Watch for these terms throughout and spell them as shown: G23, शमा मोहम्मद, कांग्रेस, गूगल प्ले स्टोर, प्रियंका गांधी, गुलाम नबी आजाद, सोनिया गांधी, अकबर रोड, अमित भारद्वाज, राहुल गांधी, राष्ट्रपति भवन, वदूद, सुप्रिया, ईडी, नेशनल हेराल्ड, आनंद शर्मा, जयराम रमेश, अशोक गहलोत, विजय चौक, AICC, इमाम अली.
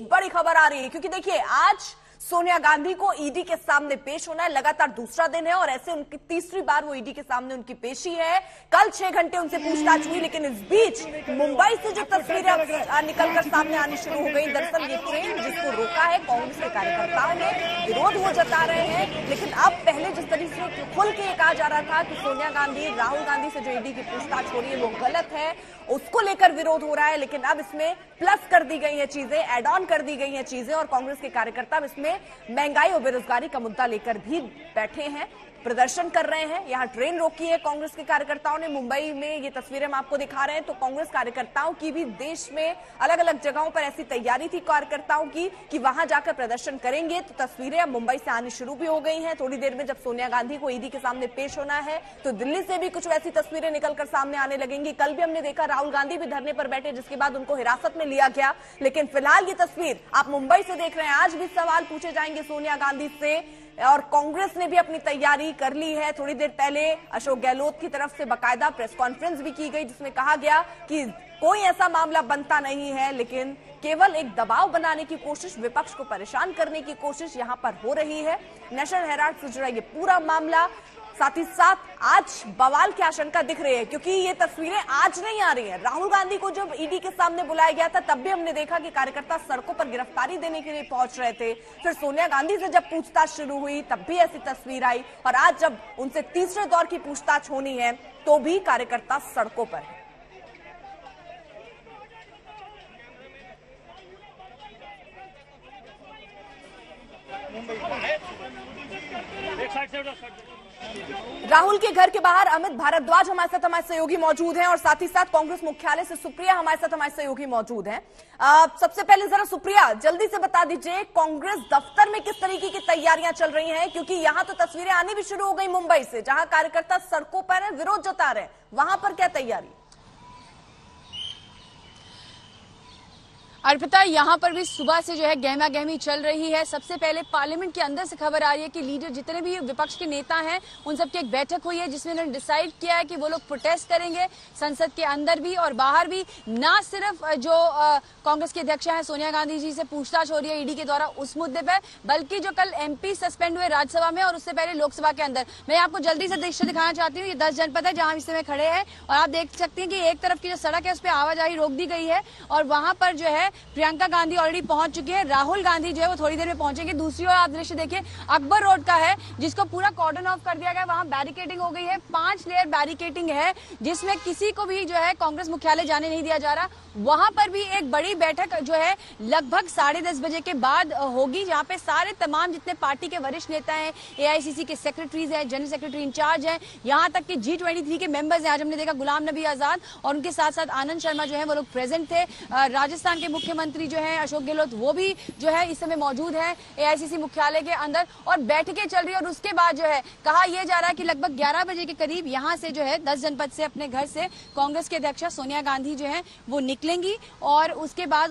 बड़ी खबर आ रही है क्योंकि देखिए आज सोनिया गांधी को ईडी के सामने पेश होना है। लगातार दूसरा दिन है और ऐसे उनकी तीसरी बार वो ईडी के सामने उनकी पेशी है। कल 6 घंटे उनसे पूछताछ हुई, लेकिन इस बीच मुंबई से जो तस्वीरें निकलकर सामने आनी शुरू हो गई, दरअसल ये ट्रेन जिसको रोका है कांग्रेस के कार्यकर्ताओं ने, विरोध वो जता रहे हैं। लेकिन अब पहले जिस तरीके से खुल के कहा जा रहा था कि सोनिया गांधी राहुल गांधी से जो ईडी की पूछताछ हो रही है वो गलत है, उसको लेकर विरोध हो रहा है, लेकिन अब इसमें प्लस कर दी गई है चीजें, एड ऑन कर दी गई है चीजें और कांग्रेस के कार्यकर्ता इसमें महंगाई और बेरोजगारी का मुद्दा लेकर भी बैठे हैं, प्रदर्शन कर रहे हैं। यहां ट्रेन रोकी है कांग्रेस के कार्यकर्ताओं ने। मुंबई में ये तस्वीरें हम आपको दिखा रहे हैं। तो कांग्रेस कार्यकर्ताओं की भी देश में अलग अलग जगहों पर ऐसी तैयारी थी कार्यकर्ताओं की कि वहां जाकर प्रदर्शन करेंगे। तो तस्वीरें अब मुंबई से आनी शुरू भी हो गई हैं। थोड़ी देर में जब सोनिया गांधी को ईडी के सामने पेश होना है तो दिल्ली से भी कुछ वैसी तस्वीरें निकलकर सामने आने लगेंगी। कल भी हमने देखा राहुल गांधी भी धरने पर बैठे, जिसके बाद उनको हिरासत में लिया गया, लेकिन फिलहाल ये तस्वीर आप मुंबई से देख रहे हैं। आज भी सवाल पूछे जाएंगे सोनिया गांधी से और कांग्रेस ने भी अपनी तैयारी कर ली है। थोड़ी देर पहले अशोक गहलोत की तरफ से बाकायदा प्रेस कॉन्फ्रेंस भी की गई, जिसमें कहा गया कि कोई ऐसा मामला बनता नहीं है, लेकिन केवल एक दबाव बनाने की कोशिश, विपक्ष को परेशान करने की कोशिश यहां पर हो रही है। नेशनल हेराल्ड से जुड़ा ये पूरा मामला, साथ ही साथ आज बवाल की आशंका दिख रही है क्योंकि ये तस्वीरें आज नहीं आ रही हैं। राहुल गांधी को जब ईडी के सामने बुलाया गया था तब भी हमने देखा कि कार्यकर्ता सड़कों पर गिरफ्तारी देने के लिए पहुंच रहे थे। फिर सोनिया गांधी से जब पूछताछ शुरू हुई तब भी ऐसी तस्वीर आई और आज जब उनसे तीसरे दौर की पूछताछ होनी है तो भी कार्यकर्ता सड़कों पर है। राहुल के घर के बाहर अमित भारद्वाज हमारे साथ हमारे सहयोगी मौजूद हैं और साथ ही साथ कांग्रेस मुख्यालय से सुप्रिया हमारे साथ हमारे सहयोगी मौजूद हैं। सबसे पहले जरा सुप्रिया जल्दी से बता दीजिए कांग्रेस दफ्तर में किस तरीके की तैयारियां चल रही हैं, क्योंकि यहां तो तस्वीरें आनी भी शुरू हो गई मुंबई से, जहां कार्यकर्ता सड़कों पर है, विरोध जता रहे हैं, वहां पर क्या तैयारी? अर्पिता, यहाँ पर भी सुबह से जो है गहमा गहमी चल रही है। सबसे पहले पार्लियामेंट के अंदर से खबर आ रही है कि लीडर जितने भी विपक्ष के नेता हैं उन सबकी एक बैठक हुई है जिसमें उन्होंने डिसाइड किया है कि वो लोग प्रोटेस्ट करेंगे संसद के अंदर भी और बाहर भी। ना सिर्फ जो कांग्रेस के अध्यक्ष हैं सोनिया गांधी जी से पूछताछ हो रही है ईडी के द्वारा उस मुद्दे पर, बल्कि जो कल MP सस्पेंड हुए राज्यसभा में और उससे पहले लोकसभा के अंदर। मैं आपको जल्दी से दृश्य दिखाना चाहती हूँ। ये 10 जनपद है जहाँ इस समय खड़े हैं और आप देख सकते हैं कि एक तरफ की जो सड़क है उस पर आवाजाही रोक दी गई है और वहां पर जो है प्रियंका गांधी ऑलरेडी पहुंच चुकी है, राहुल गांधी जो है वो थोड़ी देर में पहुंचेंगे। दूसरी ओर आप दृश्य देखिए अकबर रोड का है जिसको पूरा कॉर्डन ऑफ कर दिया गया, वहां बैरिकेडिंग हो गई है, 5 लेयर बैरिकेडिंग है जिसमें किसी को भी जो है कांग्रेस मुख्यालय जाने नहीं दिया जा रहा। वहां पर भी एक बड़ी बैठक जो है लगभग 10:30 बजे के बाद होगी, जहां पे सारे तमाम जितने पार्टी के वरिष्ठ नेता हैं, AICC के सेक्रेटरीज हैं, जनरल सेक्रेटरी इंचार्ज हैं, यहां तक कि G23 के मेंबर्स हैं। आज हमने देखा गुलाम नबी आजाद और उनके साथ साथ आनंद शर्मा जो है वो लोग प्रेजेंट थे। राजस्थान के मुख्यमंत्री जो है अशोक गहलोत वो भी जो है इस समय मौजूद है AICC मुख्यालय के अंदर और बैठकें चल रही है। और उसके बाद जो है कहा यह जा रहा है कि लगभग 11 बजे के करीब यहाँ से जो है 10 जनपद से अपने घर से कांग्रेस की अध्यक्ष सोनिया गांधी जो है वो निकलेंगी और उसके बाद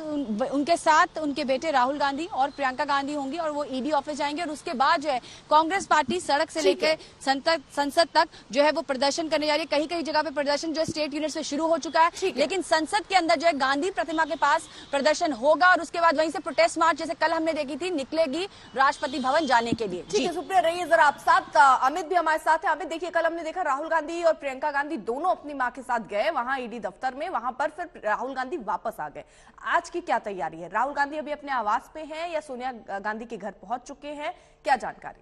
उनके साथ उनके बेटे राहुल गांधी और प्रियंका गांधी होंगी और वो ईडी ऑफिस जाएंगे और उसके बाद जो है कांग्रेस पार्टी सड़क से लेकर संसद तक जो है वो प्रदर्शन करने जा रही है। कहीं कहीं जगह पर प्रदर्शन जो स्टेट यूनिट से शुरू हो चुका है, लेकिन संसद के अंदर जो है गांधी प्रतिमा के पास प्रदर्शन होगा और उसके बाद वहीं से प्रोटेस्ट मार्च जैसे कल हमने देखी थी निकलेगी राष्ट्रपति भवन जाने के लिए। ठीक है सुप्रिया, रहिए जरा आप साथ। अमित भी हमारे साथ है। अमित देखिए कल हमने देखा राहुल गांधी और प्रियंका गांधी दोनों अपनी मां के साथ गए वहां ईडी दफ्तर में, वहां पर फिर राहुल गांधी वापस आ गए। आज की क्या तैयारी है? राहुल गांधी अभी अपने आवास पे है या सोनिया गांधी के घर पहुंच चुके हैं, क्या जानकारी?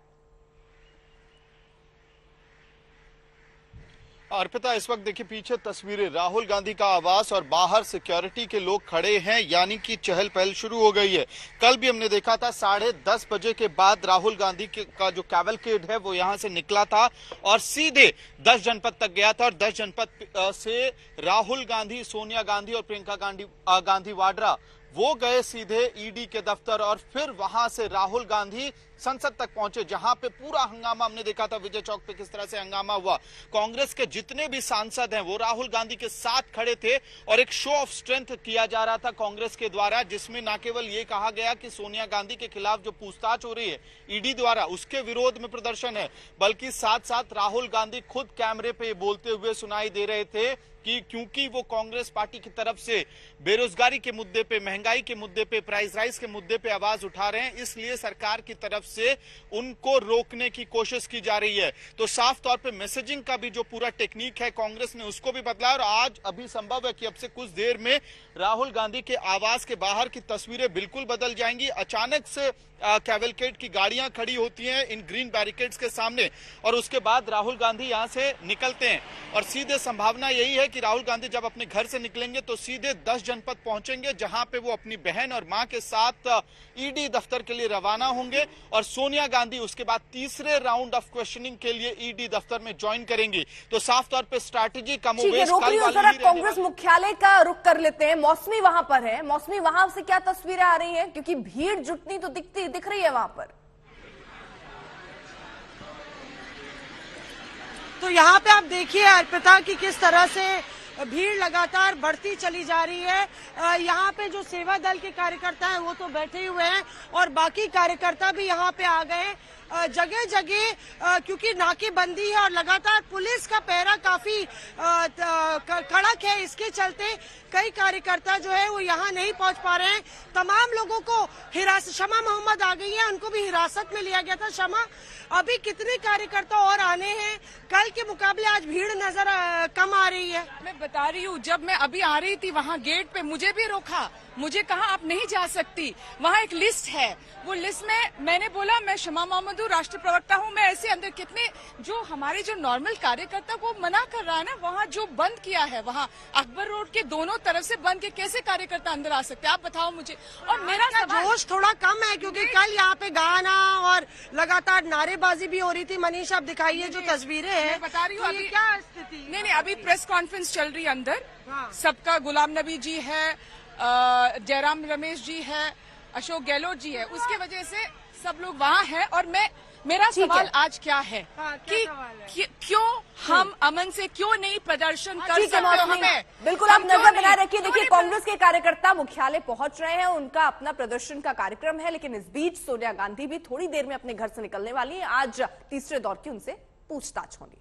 अर्पिता, इस वक्त देखिए पीछे तस्वीरें राहुल गांधी का आवास और बाहर सिक्योरिटी के लोग खड़े हैं, यानी कि चहल पहल शुरू हो गई है। कल भी हमने देखा था 10:30 बजे के बाद राहुल गांधी का जो कैवलकेड है वो यहाँ से निकला था और सीधे 10 जनपद तक गया था और 10 जनपद से राहुल गांधी, सोनिया गांधी और प्रियंका गांधी वाड्रा वो गए सीधे ईडी के दफ्तर और फिर वहां से राहुल गांधी संसद तक पहुंचे, जहां पे पूरा हंगामा हमने देखा था विजय चौक पे किस तरह से हंगामा हुआ। कांग्रेस के जितने भी सांसद हैं वो राहुल गांधी के साथ खड़े थे और एक शो ऑफ स्ट्रेंथ किया जा रहा था कांग्रेस के द्वारा, जिसमें ना केवल ये कहा गया कि सोनिया गांधी के खिलाफ जो पूछताछ हो रही है ईडी द्वारा उसके विरोध में प्रदर्शन है, बल्कि साथ साथ राहुल गांधी खुद कैमरे पे बोलते हुए सुनाई दे रहे थे कि क्योंकि वो कांग्रेस पार्टी की तरफ से बेरोजगारी के मुद्दे पे, महंगाई के मुद्दे पे, प्राइस राइज के मुद्दे पे आवाज उठा रहे हैं, इसलिए सरकार की तरफ से उनको रोकने की कोशिश की जा रही है। तो साफ तौर पे मैसेजिंग का भी जो पूरा टेक्निक है कांग्रेस ने उसको भी बदला, और आज अभी संभव है कि अब से कुछ देर में राहुल गांधी के आवास के बाहर की तस्वीरें बिल्कुल बदल जाएंगी। अचानक से कैवलकेड की गाड़ियां खड़ी होती हैं इन ग्रीन बैरिकेड्स के सामने, और उसके बाद राहुल गांधी यहां से निकलते हैं और सीधे संभावना यही है कि राहुल गांधी जब अपने घर से निकलेंगे तो सीधे 10 जनपद पहुंचेंगे, जहां पे वो अपनी बहन और मां के साथ ईडी दफ्तर के लिए रवाना होंगे और सोनिया गांधी उसके बाद तीसरे राउंड ऑफ क्वेश्चनिंग के लिए ईडी दफ्तर में ज्वाइन करेंगी। तो साफ तौर पर स्ट्रैटेजी कमोबेश कांग्रेस मुख्यालय का रुख कर लेते हैं। मौसमी वहां पर है, मौसमी वहां से क्या तस्वीरें आ रही है, क्योंकि भीड़ जुटनी तो दिख रही है वहां पर। तो यहाँ पे आप देखिए अर्पिता की किस तरह से भीड़ लगातार बढ़ती चली जा रही है। यहाँ पे जो सेवा दल के कार्यकर्ता हैं वो तो बैठे हुए हैं और बाकी कार्यकर्ता भी यहाँ पे आ गए। जगह जगह क्योंकि नाकेबंदी है और लगातार पुलिस का पहरा काफी कड़क है, इसके चलते कई कार्यकर्ता जो है वो यहाँ नहीं पहुँच पा रहे हैं। तमाम लोगों को हिरासत, शमा मोहम्मद आ गई है, उनको भी हिरासत में लिया गया था। शमा, अभी कितने कार्यकर्ता और आने हैं? कल के मुकाबले आज भीड़ नजर कम आ रही है। मैं बता रही हूँ, जब मैं अभी आ रही थी वहाँ गेट पे मुझे भी रोका, मुझे कहा आप नहीं जा सकती, वहाँ एक लिस्ट है, वो लिस्ट में मैंने बोला मैं शमा मोहम्मद हूँ, राष्ट्रीय प्रवक्ता हूँ। मैं ऐसे अंदर कितने जो हमारे जो नॉर्मल कार्यकर्ता को मना कर रहा है ना, वहाँ जो बंद किया है, वहाँ अकबर रोड के दोनों तरफ से बंद के कैसे कार्यकर्ता अंदर आ सकते हैं, आप बताओ मुझे। और मेरा जोश थोड़ा कम है क्योंकि कल यहाँ पे गाना और लगातार नारेबाजी भी हो रही थी। मनीष, आप दिखाइए जो तस्वीरें हैं, बता रही हूँ अभी क्या स्थिति। नहीं, अभी प्रेस कॉन्फ्रेंस चल रही है अंदर, सबका गुलाम नबी जी है, जयराम रमेश जी है, अशोक गहलोत जी है, उसके वजह से सब लोग वहाँ हैं। और मैं, मेरा सवाल आज क्या है, हाँ, क्या कि क्यों हम अमन से क्यों नहीं प्रदर्शन कर सकते हमें? बिल्कुल, आप नजर बनाए रखिए। देखिए, कांग्रेस के कार्यकर्ता मुख्यालय पहुंच रहे हैं, उनका अपना प्रदर्शन का कार्यक्रम है, लेकिन इस बीच सोनिया गांधी भी थोड़ी देर में अपने घर से निकलने वाली है। आज तीसरे दौर की उनसे पूछताछ होगी।